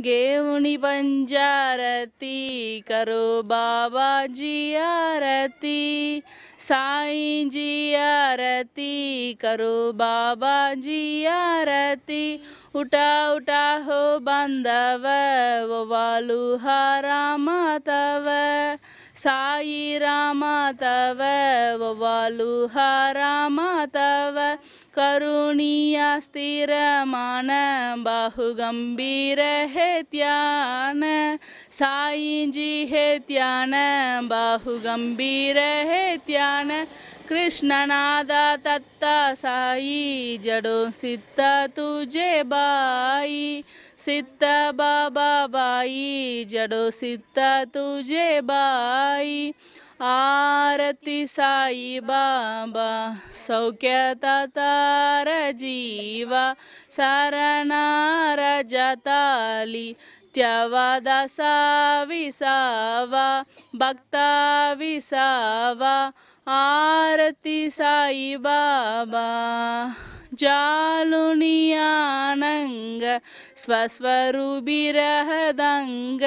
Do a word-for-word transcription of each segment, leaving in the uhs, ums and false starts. गेहुनी बंजारती करो बाबा जी आरती, साईं जी आरती करो बाबा जी आरती। उठा उठा हो बांधव वो वालुहारा मातव, साई रामा तव वो वालुहारा मातव। करुणिया स्थिर मान बाहु गंभीर है त्यान, साईं जी है त्यान बाहु गंभीर है त्यान। कृष्णनादा तत्ता साई जड़ों सित्ता तुझे बाई, सित्ता बाबा बाई जड़ों सित्ता तुझे बाई। आरती साई बाबा सौख्यतार जीवा, शरणार जताली त्यावा दासा विसावा भक्ता विसावा। आरती साई बाबा जालुनियानंग स्वस्वरूपिरहदंग,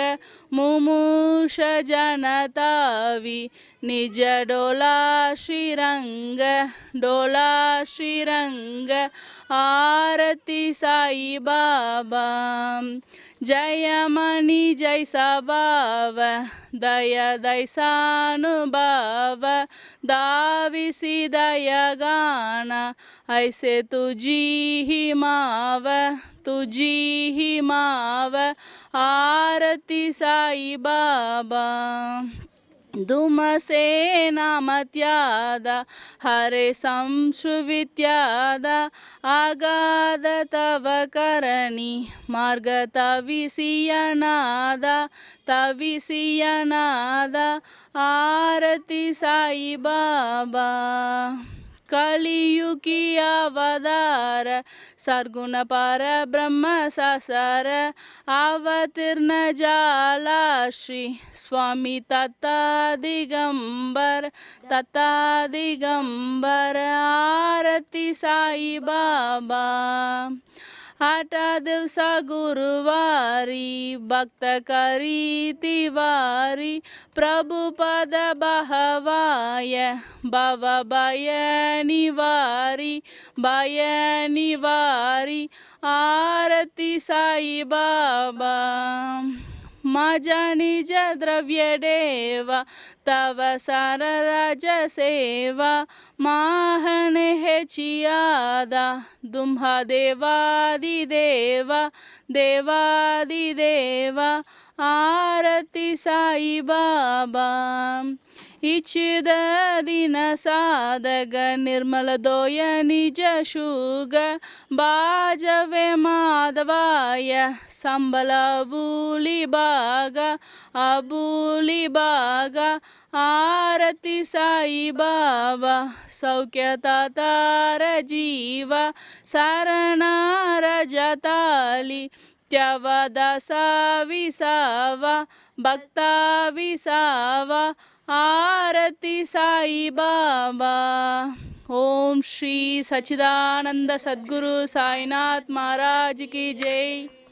मुमुष जनतावी निज डोला श्रीरंग डोला श्रीरंग। आरती साई बाबा जयमणि जैसा बाव दया दैसानुभाव, दाविसी दया गाना ऐसे तुझी ही माव तुझी ही माव। आरती साई बाबा दुमसे नाम त्यादा हरे संश्रुवित्याद, आगाद तव करणी मार्ग तविसियनाद तविसियनाद। आरती साई बाबा कलियुगी अवतार सर्गुण पर ब्रह्म सार, अवतीर्ण जाला श्री स्वामी तथा दिगंबर तथा दिगंबर। आरती साई बाबा आठ दिवस गुरुवारी भक्त करीति वारी, प्रभु पद बहवाय भव भय निवारी भय निवारी। आरती साई बाबा मज निज द्रव्य देवा तव सर रज सेवा, माहन है चियादा दुम्ह देवादि देवा देवादि देवा। आरती साई बाबा इच्छिद दिन साधग निर्मल दोय निज शुग, बाजवे माधवाय संबल अबूली बाग अबूली बाग। आरती साई बाबा सौख्यतार जीवा, शरणार जताली त्याव दासा विसावा भक्ता विसावा। आरती साई बाबा ओम श्री सच्चिदानंद सद्गुरु साईनाथ महाराज की जय।